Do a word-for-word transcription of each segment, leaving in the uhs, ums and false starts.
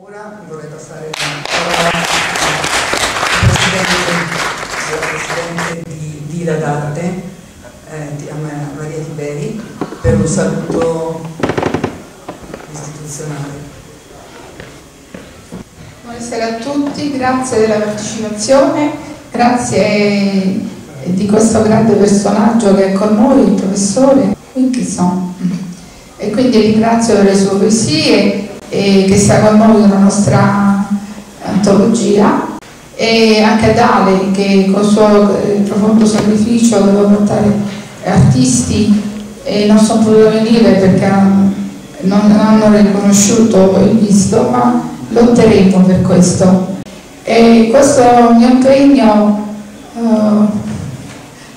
Ora vorrei passare alla presidente di DILA d'Arte, eh, Angela Maria Tiberi, per un saluto istituzionale. Buonasera a tutti, grazie della partecipazione, grazie di questo grande personaggio che è con noi, il professore Winchison. E quindi ringrazio per le sue poesie e che sta con noi nella nostra antologia, e anche ad Ale che col suo profondo sacrificio doveva portare artisti e non sono potuto venire perché non hanno riconosciuto il visto, ma lotteremo per questo. E questo mio impegno eh,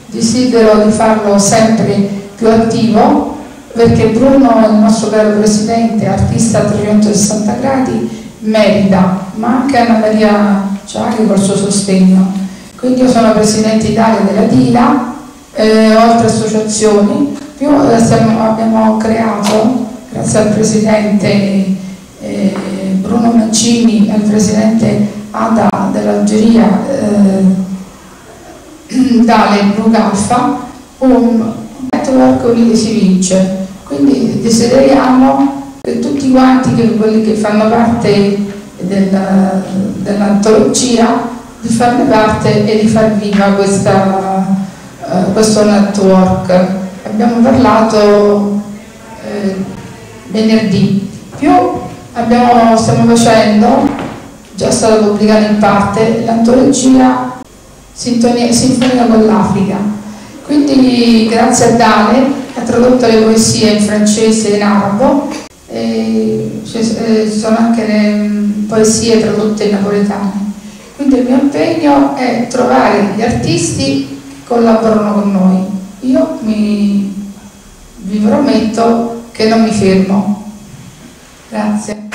desidero di farlo sempre più attivo, perché Bruno, il nostro caro presidente, artista a trecentosessanta gradi, merita, ma anche Anna Maria Ciari col suo sostegno. Quindi io sono presidente Italia della DILA, eh, oltre associazioni, più abbiamo creato, grazie al presidente eh, Bruno Mancini, al presidente Ada dell'Algeria, eh, Dale Blugaffa, un arcobaleno si vince. Quindi desideriamo che tutti quanti che, quelli che fanno parte del, dell'antologia, di farne parte e di far viva questa, eh, questo network. Abbiamo parlato eh, venerdì. Più Abbiamo, stiamo facendo, già è stata pubblicata in parte, l'antologia Sinfonia con l'Africa. Quindi grazie a Dale, ha tradotto le poesie in francese e in arabo, e ci sono anche le poesie tradotte in napoletano. Quindi il mio impegno è trovare gli artisti che collaborano con noi. Io mi, vi prometto che non mi fermo. Grazie.